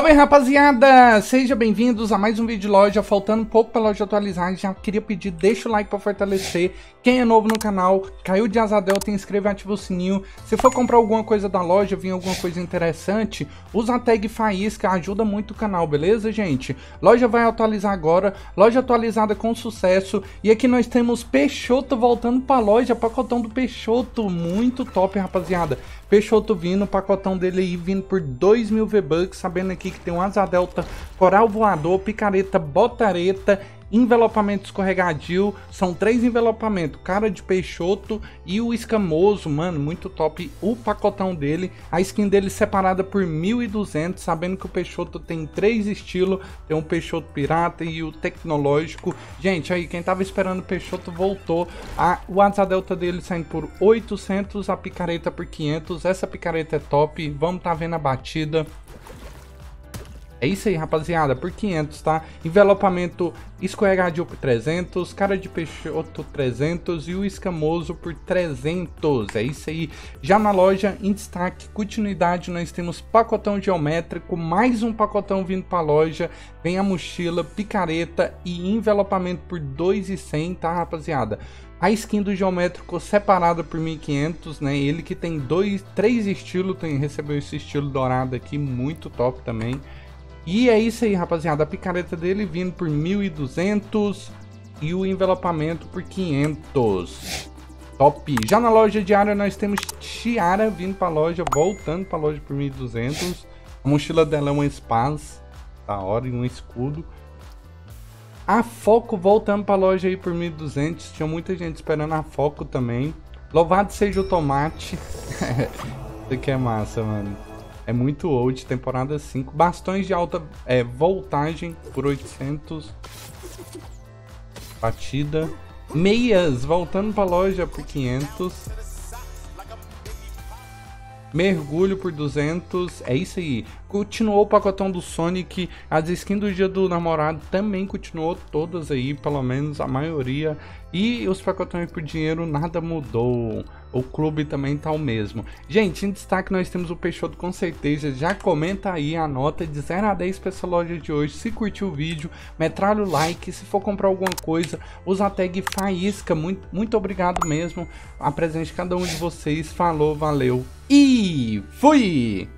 Salve, rapaziada! Sejam bem-vindos a mais um vídeo de loja. Faltando um pouco pra loja atualizar, já queria pedir, deixa o like pra fortalecer. Quem é novo no canal, caiu de asa delta, inscreva e ativa o sininho. Se for comprar alguma coisa da loja, vir alguma coisa interessante, usa a tag Faísca, ajuda muito o canal, beleza, gente? Loja vai atualizar agora, loja atualizada com sucesso. E aqui nós temos Peixoto voltando pra loja, pacotão do Peixoto, muito top, rapaziada. Peixoto vindo, pacotão dele aí vindo por 2.000 V-Bucks, sabendo aqui que tem um asa delta, coral voador, picareta, botareta, envelopamento escorregadio, são 3 envelopamentos, cara de Peixoto e o escamoso, mano, muito top o pacotão dele, a skin dele separada por 1.200, sabendo que o Peixoto tem 3 estilos, tem um Peixoto pirata e o tecnológico, gente, aí quem tava esperando o Peixoto voltou, o asa delta dele saindo por 800, a picareta por 500, essa picareta é top, vamos tá vendo a batida. É isso aí, rapaziada, por 500, tá? Envelopamento escorregadio por 300, cara de Peixoto 300 e o escamoso por 300, é isso aí. Já na loja, em destaque, continuidade, nós temos pacotão geométrico, mais um pacotão vindo pra loja, vem a mochila, picareta e envelopamento por 2.100, tá, rapaziada? A skin do geométrico separada por 1.500, né? Ele que tem 3 estilos, recebeu esse estilo dourado aqui, muito top também. E é isso aí, rapaziada, a picareta dele vindo por 1.200 e o envelopamento por 500. Top! Já na loja diária nós temos Chiara vindo pra loja, voltando pra loja por 1.200. A mochila dela é um spaz, da hora, e um escudo. A Foco voltando pra loja aí por 1.200, tinha muita gente esperando a Foco também. Louvado seja o tomate. Isso aqui é massa, mano. É muito old, temporada 5. Bastões de alta voltagem por 800. Batida. Meias, voltando pra loja por 500. Mergulho por 200. É isso aí. Continuou o pacotão do Sonic. As skins do dia do namorado também continuou todas aí, pelo menos a maioria. E os pacotões por dinheiro, nada mudou. O clube também tá o mesmo. Gente, em destaque nós temos o Peixoto com certeza. Já comenta aí a nota de 0 a 10 pra essa loja de hoje. Se curtiu o vídeo, metralha o like. Se for comprar alguma coisa, usa a tag Faísca. Muito obrigado mesmo. A presença de cada um de vocês. Falou, valeu e fui!